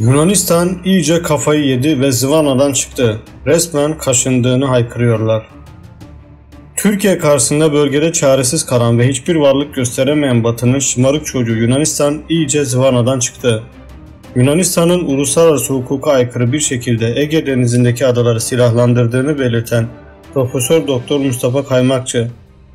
Yunanistan iyice kafayı yedi ve zıvanadan çıktı. Resmen kaşındığını haykırıyorlar. Türkiye karşısında bölgede çaresiz kalan ve hiçbir varlık gösteremeyen Batı'nın şımarık çocuğu Yunanistan iyice zıvanadan çıktı. Yunanistan'ın uluslararası hukuka aykırı bir şekilde Ege Denizi'ndeki adaları silahlandırdığını belirten Profesör Doktor Mustafa Kaymakçı,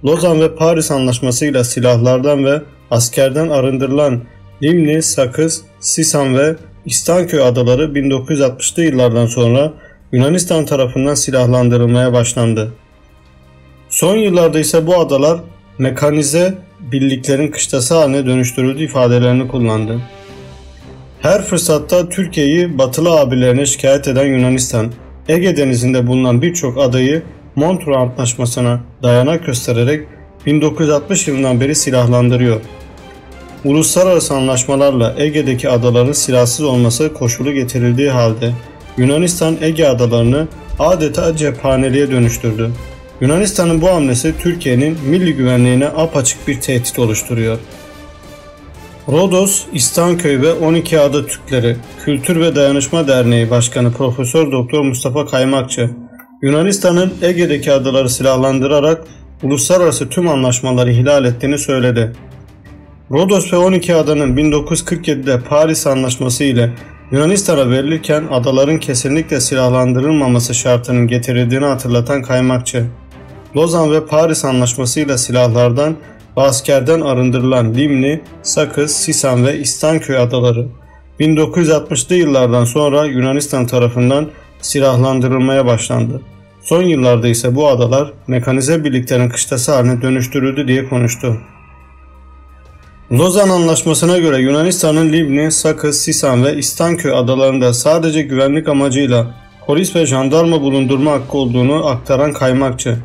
Lozan ve Paris Antlaşması'yla silahlardan ve askerden arındırılan Limni, Sakız, Sisan ve İstanköy adaları 1960'lı yıllardan sonra Yunanistan tarafından silahlandırılmaya başlandı. Son yıllarda ise bu adalar mekanize birliklerin kışlası haline dönüştürüldü ifadelerini kullandı. Her fırsatta Türkiye'yi batılı abilerine şikayet eden Yunanistan, Ege Denizi'nde bulunan birçok adayı Montreux Antlaşması'na dayanak göstererek 1960 yılından beri silahlandırıyor. Uluslararası anlaşmalarla Ege'deki adaların silahsız olması koşulu getirildiği halde Yunanistan Ege adalarını adeta cephaneliğe dönüştürdü. Yunanistan'ın bu hamlesi Türkiye'nin milli güvenliğine apaçık bir tehdit oluşturuyor. Rodos, İstanköy ve 12 Ada Türkleri Kültür ve Dayanışma Derneği Başkanı Profesör Doktor Mustafa Kaymakçı, Yunanistan'ın Ege'deki adaları silahlandırarak uluslararası tüm anlaşmaları ihlal ettiğini söyledi. Rodos ve 12 adanın 1947'de Paris Antlaşması ile Yunanistan'a verilirken adaların kesinlikle silahlandırılmaması şartının getirildiğini hatırlatan Kaymakçı, Lozan ve Paris Antlaşması ile silahlardan ve askerden arındırılan Limni, Sakız, Sisan ve İstanköy adaları 1960'lı yıllardan sonra Yunanistan tarafından silahlandırılmaya başlandı. Son yıllarda ise bu adalar mekanize birliklerin kışlası haline dönüştürüldü diye konuştu. Lozan Antlaşması'na göre Yunanistan'ın Limni, Sakız, Sisan ve İstanköy adalarında sadece güvenlik amacıyla polis ve jandarma bulundurma hakkı olduğunu aktaran Kaymakçı,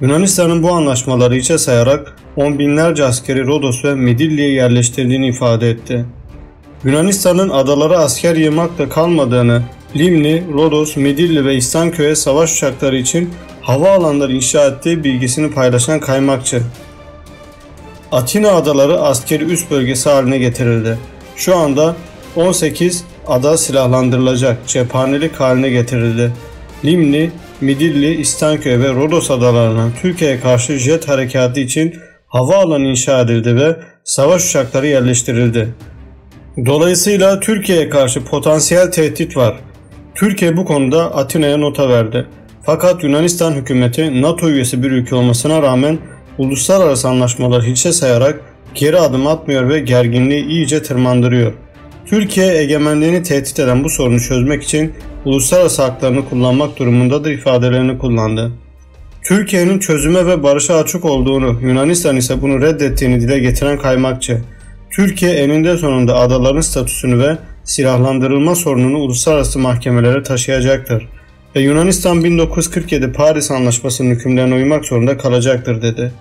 Yunanistan'ın bu anlaşmaları hiçe sayarak on binlerce askeri Rodos ve Midilli'ye yerleştirdiğini ifade etti. Yunanistan'ın adalara asker yığmakla kalmadığını, Limni, Rodos, Midilli ve İstanköy'e savaş uçakları için havaalanları inşa ettiği bilgisini paylaşan Kaymakçı, Atina adaları askeri üs bölgesi haline getirildi. Şu anda 18 ada silahlandırılacak, cephanelik haline getirildi. Limni, Midilli, İstanköy ve Rodos adalarına Türkiye'ye karşı jet harekatı için havaalanı inşa edildi ve savaş uçakları yerleştirildi. Dolayısıyla Türkiye'ye karşı potansiyel tehdit var. Türkiye bu konuda Atina'ya nota verdi. Fakat Yunanistan hükümeti NATO üyesi bir ülke olmasına rağmen uluslararası anlaşmaları hiçe sayarak geri adım atmıyor ve gerginliği iyice tırmandırıyor. Türkiye egemenliğini tehdit eden bu sorunu çözmek için uluslararası haklarını kullanmak durumundadır ifadelerini kullandı. Türkiye'nin çözüme ve barışa açık olduğunu, Yunanistan ise bunu reddettiğini dile getiren Kaymakçı, Türkiye eninde sonunda adaların statüsünü ve silahlandırılma sorununu uluslararası mahkemelere taşıyacaktır ve Yunanistan 1947 Paris Antlaşması'nın hükümlerine uymak zorunda kalacaktır dedi.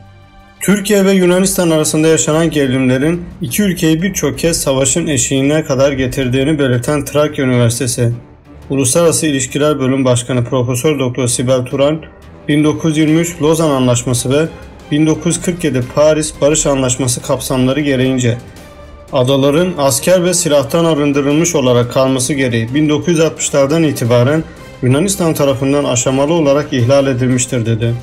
Türkiye ve Yunanistan arasında yaşanan gerilimlerin iki ülkeyi birçok kez savaşın eşiğine kadar getirdiğini belirten Trakya Üniversitesi Uluslararası İlişkiler Bölüm Başkanı Profesör Doktor Sibel Turan, 1923 Lozan Antlaşması ve 1947 Paris Barış Antlaşması kapsamları gereğince adaların asker ve silahtan arındırılmış olarak kalması gereği 1960'lardan itibaren Yunanistan tarafından aşamalı olarak ihlal edilmiştir dedi.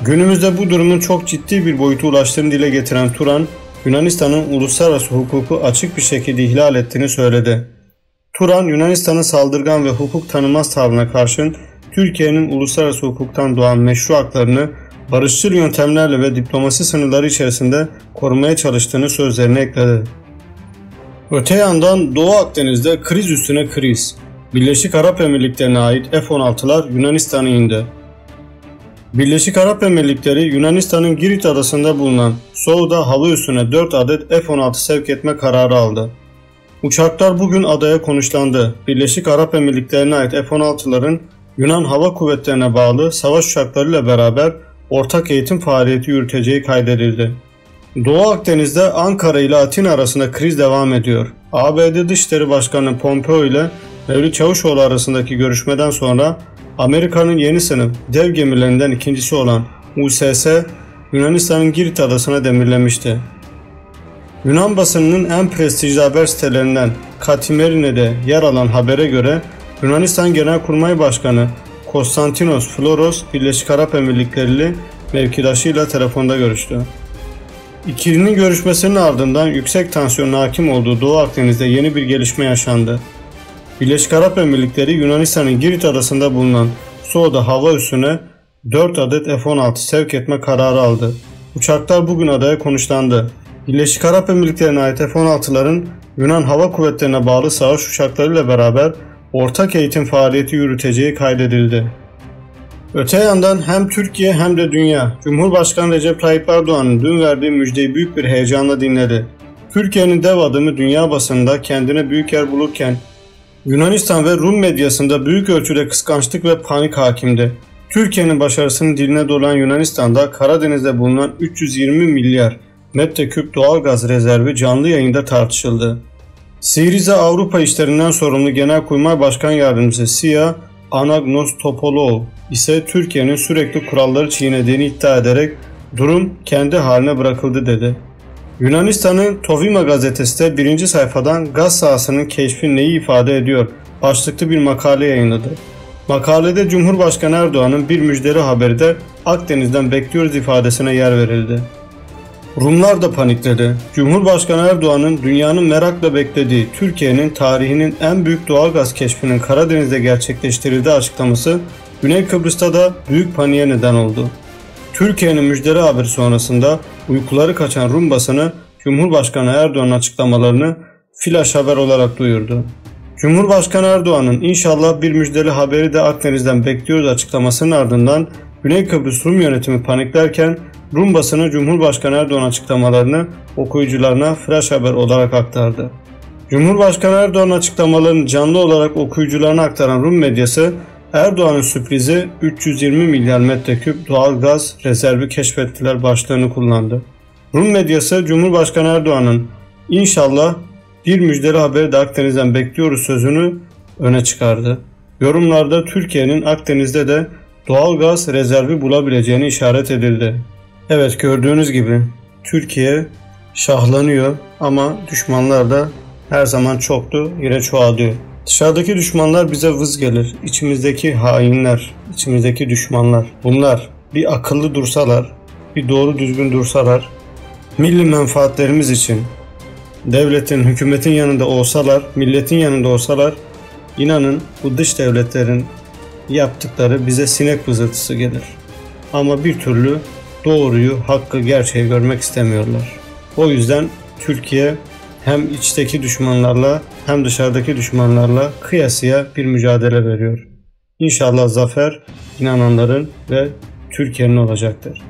Günümüzde bu durumun çok ciddi bir boyuta ulaştığını dile getiren Turan, Yunanistan'ın uluslararası hukuku açık bir şekilde ihlal ettiğini söyledi. Turan, Yunanistan'ın saldırgan ve hukuk tanımaz tavrına karşın Türkiye'nin uluslararası hukuktan doğan meşru haklarını barışçıl yöntemlerle ve diplomasi sınırları içerisinde korumaya çalıştığını sözlerine ekledi. Öte yandan Doğu Akdeniz'de kriz üstüne kriz. Birleşik Arap Emirlikleri'ne ait F-16'lar Yunanistan'a indi. Birleşik Arap Emirlikleri, Yunanistan'ın Girit adasında bulunan Souda Hava Üssü'ne 4 adet F-16 sevk etme kararı aldı. Uçaklar bugün adaya konuşlandı. Birleşik Arap Emirlikleri'ne ait F-16'ların Yunan Hava Kuvvetleri'ne bağlı savaş uçaklarıyla beraber ortak eğitim faaliyeti yürüteceği kaydedildi. Doğu Akdeniz'de Ankara ile Atina arasında kriz devam ediyor. ABD Dışişleri Başkanı Pompeo ile Mevlüt Çavuşoğlu arasındaki görüşmeden sonra Amerika'nın yeni sınıf dev gemilerinden ikincisi olan USS Yunanistan'ın Girit adasına demirlemişti. Yunan basınının en prestijli haber sitelerinden Katimerine'de yer alan habere göre Yunanistan Genelkurmay Başkanı Konstantinos Floros, Birleşik Arap Emirlikleri'li mevkidaşıyla telefonda görüştü. İkilinin görüşmesinin ardından yüksek tansiyonun hakim olduğu Doğu Akdeniz'de yeni bir gelişme yaşandı. Birleşik Arap Emirlikleri, Yunanistan'ın Girit adasında bulunan Souda Hava Üssü'ne 4 adet F-16 sevk etme kararı aldı. Uçaklar bugün adaya konuşlandı. Birleşik Arap Emirlikleri'ne ait F-16'ların Yunan Hava Kuvvetleri'ne bağlı savaş uçaklarıyla beraber ortak eğitim faaliyeti yürüteceği kaydedildi. Öte yandan hem Türkiye hem de dünya, Cumhurbaşkanı Recep Tayyip Erdoğan'ın dün verdiği müjdeyi büyük bir heyecanla dinledi. Türkiye'nin dev adımı dünya basında kendine büyük yer bulurken, Yunanistan ve Rum medyasında büyük ölçüde kıskançlık ve panik hakimdi. Türkiye'nin başarısını diline dolan Yunanistan'da Karadeniz'de bulunan 320 milyar metreküp doğalgaz rezervi canlı yayında tartışıldı. Syriza Avrupa İşlerinden sorumlu Genelkurmay Başkan Yardımcısı Sia Anagnostopolou ise Türkiye'nin sürekli kuralları çiğnediğini iddia ederek durum kendi haline bırakıldı dedi. Yunanistan'ın Tovima gazetesi de birinci sayfadan gaz sahasının keşfi neyi ifade ediyor başlıklı bir makale yayınladı. Makalede Cumhurbaşkanı Erdoğan'ın bir müjdeli haberi de Akdeniz'den bekliyoruz ifadesine yer verildi. Rumlar da panikledi. Cumhurbaşkanı Erdoğan'ın dünyanın merakla beklediği Türkiye'nin tarihinin en büyük doğalgaz keşfinin Karadeniz'de gerçekleştirildiği açıklaması Güney Kıbrıs'ta da büyük paniğe neden oldu. Türkiye'nin müjdeli haberi sonrasında uykuları kaçan Rum basını Cumhurbaşkanı Erdoğan'ın açıklamalarını flash haber olarak duyurdu. Cumhurbaşkanı Erdoğan'ın "İnşallah bir müjdeli haberi de Akdeniz'den bekliyoruz" açıklamasının ardından Güney Kıbrıs Rum yönetimi paniklerken Rum basını Cumhurbaşkanı Erdoğan açıklamalarını okuyucularına flash haber olarak aktardı. Cumhurbaşkanı Erdoğan açıklamalarını canlı olarak okuyucularına aktaran Rum medyası "Erdoğan'ın sürprizi 320 milyar metreküp doğal gaz rezervi keşfettiler" başlığını kullandı. Rum medyası Cumhurbaşkanı Erdoğan'ın "İnşallah bir müjdeli haberi de Akdeniz'den bekliyoruz" sözünü öne çıkardı. Yorumlarda Türkiye'nin Akdeniz'de de doğal gaz rezervi bulabileceğini işaret edildi. Evet, gördüğünüz gibi Türkiye şahlanıyor ama düşmanlar da her zaman çoktu, yine çoğalıyor. Dışarıdaki düşmanlar bize vız gelir. İçimizdeki hainler, içimizdeki düşmanlar. Bunlar bir akıllı dursalar, bir doğru düzgün dursalar, milli menfaatlerimiz için devletin, hükümetin yanında olsalar, milletin yanında olsalar, inanın bu dış devletlerin yaptıkları bize sinek vızıltısı gelir. Ama bir türlü doğruyu, hakkı, gerçeği görmek istemiyorlar. O yüzden Türkiye hem içteki düşmanlarla hem dışarıdaki düşmanlarla kıyasıya bir mücadele veriyor. İnşallah zafer inananların ve Türkiye'nin olacaktır.